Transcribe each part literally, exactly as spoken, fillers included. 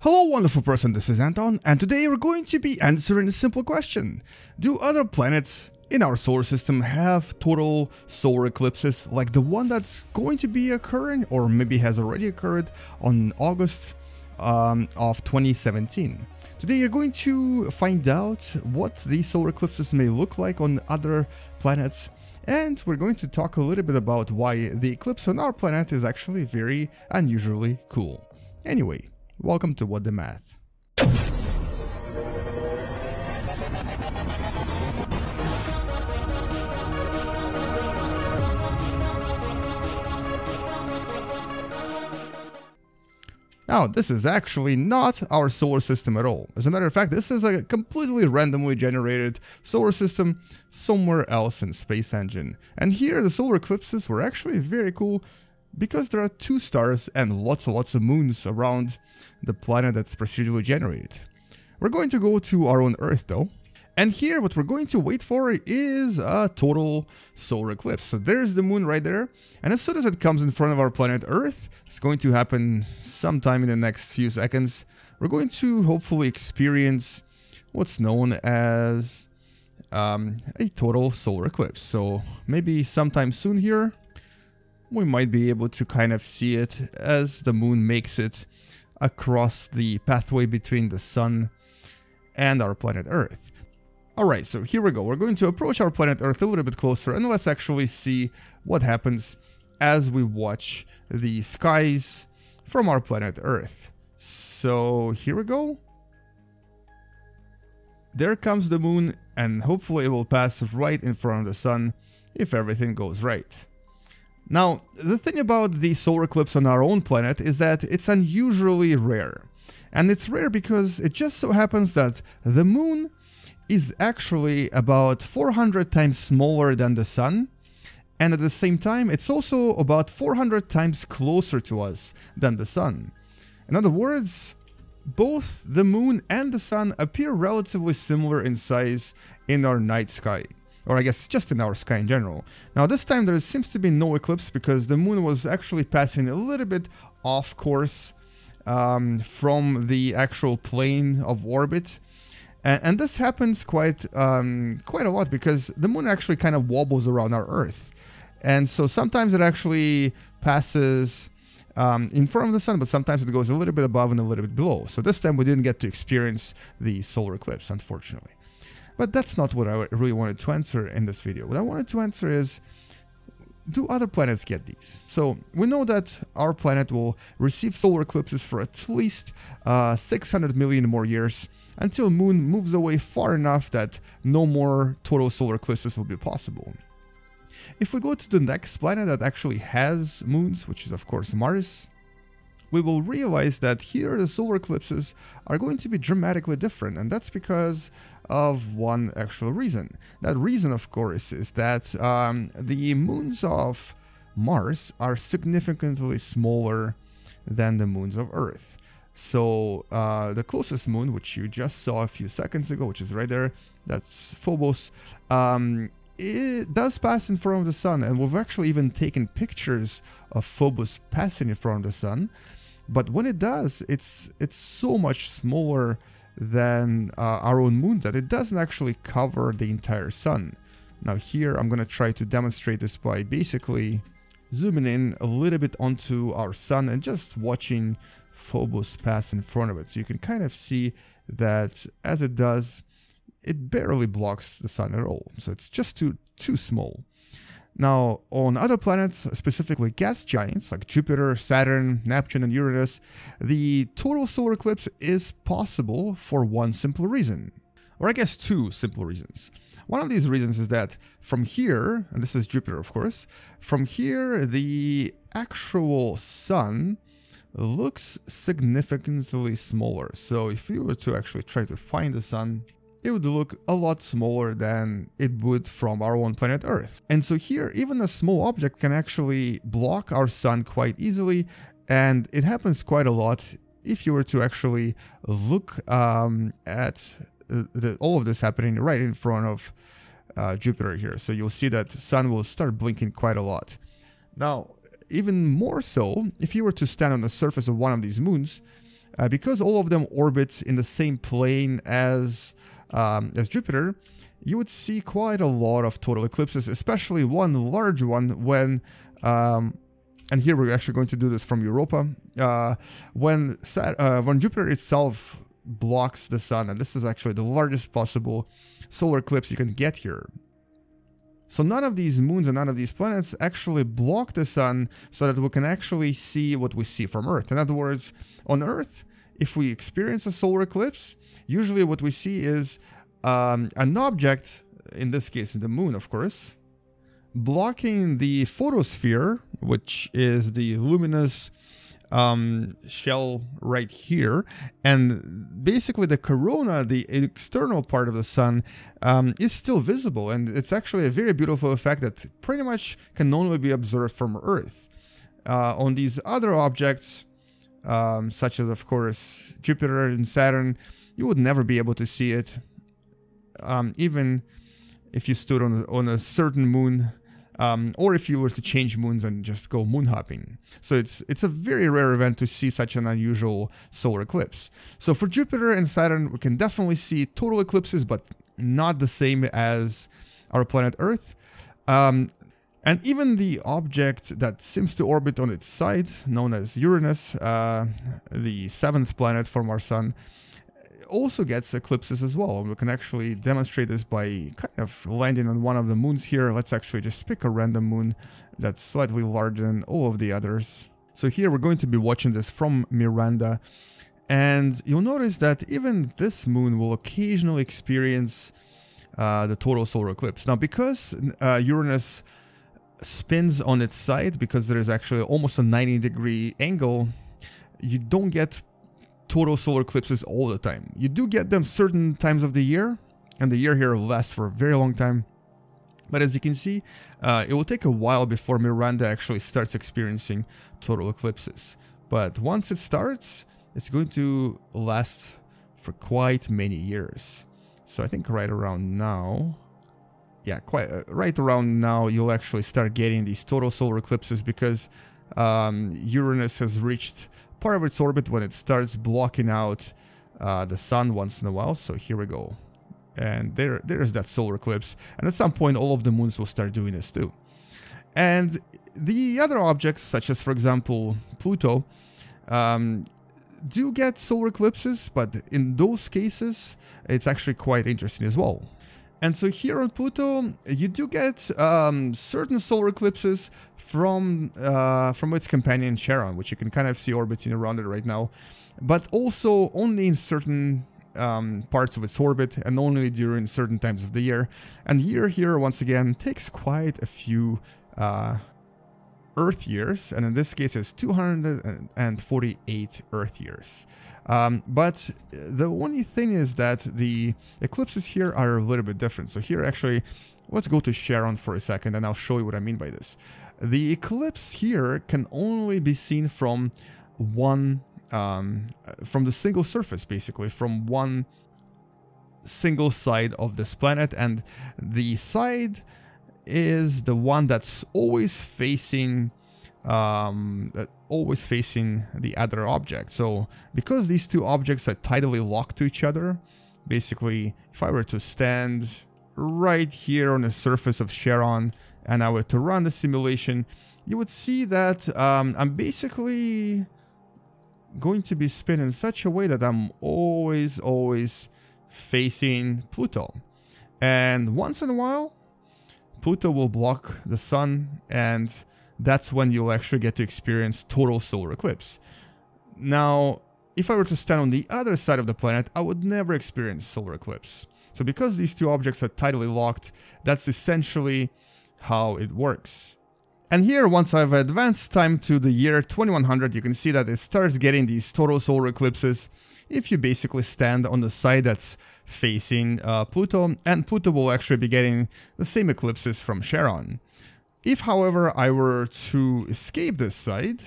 Hello wonderful person, this is Anton, and today we're going to be answering a simple question. Do other planets in our solar system have total solar eclipses like the one that's going to be occurring, or maybe has already occurred, on August um, of twenty seventeen? Today you're going to find out what these solar eclipses may look like on other planets, and we're going to talk a little bit about why the eclipse on our planet is actually very unusually cool. Anyway, welcome to What Da Math. Now, this is actually not our solar system at all. As a matter of fact, this is a completely randomly generated solar system somewhere else in Space Engine. And here the solar eclipses were actually very cool, because there are two stars and lots and lots of moons around the planet that's procedurally generated. We're going to go to our own Earth though, and here what we're going to wait for is a total solar eclipse. So there's the moon right there, and as soon as it comes in front of our planet Earth, it's going to happen sometime in the next few seconds. We're going to hopefully experience what's known as um, a total solar eclipse. So maybe sometime soon here, we might be able to kind of see it as the moon makes it across the pathway between the sun and our planet Earth. Alright, so here we go. We're going to approach our planet Earth a little bit closer, and let's actually see what happens as we watch the skies from our planet Earth. So here we go. There comes the moon, and hopefully it will pass right in front of the sun if everything goes right. Now, the thing about the solar eclipse on our own planet is that it's unusually rare. And it's rare because it just so happens that the moon is actually about four hundred times smaller than the sun, and at the same time it's also about four hundred times closer to us than the sun. In other words, both the moon and the sun appear relatively similar in size in our night sky. Or I guess just in our sky in general. Now this time there seems to be no eclipse because the moon was actually passing a little bit off course um, from the actual plane of orbit. And, and this happens quite, um, quite a lot because the moon actually kind of wobbles around our Earth. And so sometimes it actually passes um, in front of the sun, but sometimes it goes a little bit above and a little bit below. So this time we didn't get to experience the solar eclipse, unfortunately. But that's not what I really wanted to answer in this video. What I wanted to answer is, do other planets get these? So we know that our planet will receive solar eclipses for at least uh, six hundred million more years until moon moves away far enough that no more total solar eclipses will be possible. If we go to the next planet that actually has moons, which is of course Mars, we will realize that here the solar eclipses are going to be dramatically different, and that's because of one actual reason. That reason, of course, is that um, the moons of Mars are significantly smaller than the moons of Earth. So uh, the closest moon, which you just saw a few seconds ago, which is right there, that's Phobos, um, it does pass in front of the sun, and we've actually even taken pictures of Phobos passing in front of the sun. But when it does, it's it's so much smaller than uh, our own moon that it doesn't actually cover the entire sun. Now here I'm going to try to demonstrate this by basically zooming in a little bit onto our sun and just watching Phobos pass in front of it. So you can kind of see that as it does, it barely blocks the sun at all, so it's just too too small. Now, on other planets, specifically gas giants like Jupiter, Saturn, Neptune, and Uranus, the total solar eclipse is possible for one simple reason. Or I guess two simple reasons. One of these reasons is that from here, and this is Jupiter of course, from here the actual sun looks significantly smaller. So if you were to actually try to find the sun, it would look a lot smaller than it would from our own planet Earth. And so here, even a small object can actually block our sun quite easily, and it happens quite a lot. If you were to actually look um, at the, all of this happening right in front of uh, Jupiter here, so you'll see that the sun will start blinking quite a lot. Now, even more so, if you were to stand on the surface of one of these moons, Uh, because all of them orbit in the same plane as, um, as Jupiter, you would see quite a lot of total eclipses, especially one large one when, um, and here we're actually going to do this from Europa, uh, when, Sat- uh, when Jupiter itself blocks the sun, and this is actually the largest possible solar eclipse you can get here. So none of these moons and none of these planets actually block the sun so that we can actually see what we see from Earth. In other words, on Earth, if we experience a solar eclipse, usually what we see is um, an object, in this case the moon, of course, blocking the photosphere, which is the luminous um, shell right here. And basically the corona, the external part of the sun, um, is still visible. And it's actually a very beautiful effect that pretty much can only be observed from Earth. Uh, on these other objects, um, such as, of course, Jupiter and Saturn, you would never be able to see it. Um, even if you stood on, on a certain moon, Um, or if you were to change moons and just go moon hopping. So it's it's a very rare event to see such an unusual solar eclipse. So for Jupiter and Saturn, we can definitely see total eclipses, but not the same as our planet Earth. Um, and even the object that seems to orbit on its side, known as Uranus, uh, the seventh planet from our sun, also gets eclipses as well. We can actually demonstrate this by kind of landing on one of the moons here. Let's actually just pick a random moon that's slightly larger than all of the others. So here we're going to be watching this from Miranda, and you'll notice that even this moon will occasionally experience uh, the total solar eclipse. Now, because uh, Uranus spins on its side, because there is actually almost a ninety degree angle, you don't get total solar eclipses all the time. You do get them certain times of the year, and the year here lasts for a very long time. But as you can see, uh, it will take a while before Miranda actually starts experiencing total eclipses. But once it starts, it's going to last for quite many years. So I think right around now, yeah, quite uh, right around now, you'll actually start getting these total solar eclipses, because um, Uranus has reached part of its orbit when it starts blocking out uh, the sun once in a while. So here we go, and there there's that solar eclipse, and at some point all of the moons will start doing this too. And the other objects, such as for example Pluto, um, do get solar eclipses, but in those cases it's actually quite interesting as well. And so here on Pluto, you do get um, certain solar eclipses from uh, from its companion Charon, which you can kind of see orbiting around it right now, but also only in certain um, parts of its orbit and only during certain times of the year. And year here, once again, takes quite a few uh, Earth years, and in this case it's two hundred forty-eight Earth years. Um, but the only thing is that the eclipses here are a little bit different. So here actually, let's go to Charon for a second, and I'll show you what I mean by this. The eclipse here can only be seen from one, um, from the single surface, basically, from one single side of this planet, and the side is the one that's always facing um, always facing the other object. So because these two objects are tidally locked to each other, basically if I were to stand right here on the surface of Charon and I were to run the simulation, you would see that um, I'm basically going to be spinning in such a way that I'm always, always facing Pluto. And once in a while, Pluto will block the sun, and that's when you'll actually get to experience total solar eclipse. Now, if I were to stand on the other side of the planet, I would never experience solar eclipse. So because these two objects are tidally locked, that's essentially how it works. And here, once I've advanced time to the year twenty-one hundred, you can see that it starts getting these total solar eclipses if you basically stand on the side that's facing uh, Pluto, and Pluto will actually be getting the same eclipses from Charon. If, however, I were to escape this side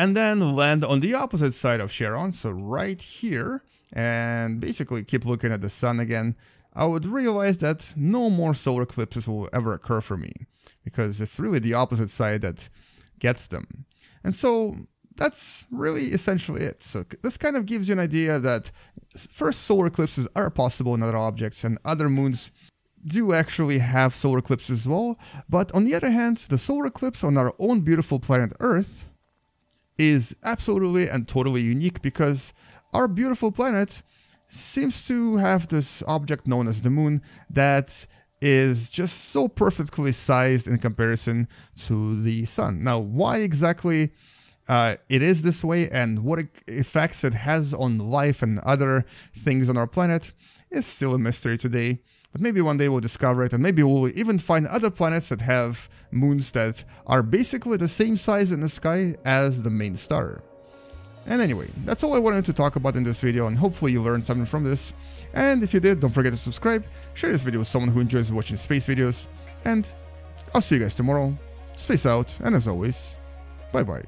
and then land on the opposite side of Charon, so right here, and basically keep looking at the sun again, I would realize that no more solar eclipses will ever occur for me, because it's really the opposite side that gets them. And so that's really essentially it. So this kind of gives you an idea that first, solar eclipses are possible in other objects, and other moons do actually have solar eclipses as well. But on the other hand, the solar eclipse on our own beautiful planet Earth is absolutely and totally unique, because our beautiful planet seems to have this object known as the moon that is just so perfectly sized in comparison to the sun. Now, why exactly uh, it is this way and what effects it has on life and other things on our planet is still a mystery today. But maybe one day we'll discover it, and maybe we'll even find other planets that have moons that are basically the same size in the sky as the main star. And anyway, that's all I wanted to talk about in this video, and hopefully you learned something from this. And if you did, don't forget to subscribe, share this video with someone who enjoys watching space videos, and I'll see you guys tomorrow. Space out, and as always, bye bye.